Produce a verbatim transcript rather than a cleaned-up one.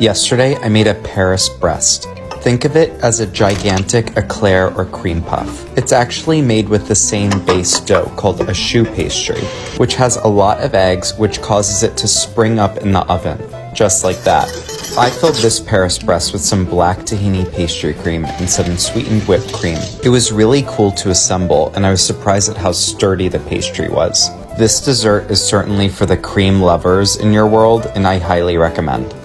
Yesterday, I made a Paris-Brest. Think of it as a gigantic eclair or cream puff. It's actually made with the same base dough called a choux pastry, which has a lot of eggs, which causes it to spring up in the oven, just like that. I filled this Paris-Brest with some black tahini pastry cream and some sweetened whipped cream. It was really cool to assemble, and I was surprised at how sturdy the pastry was. This dessert is certainly for the cream lovers in your world, and I highly recommend.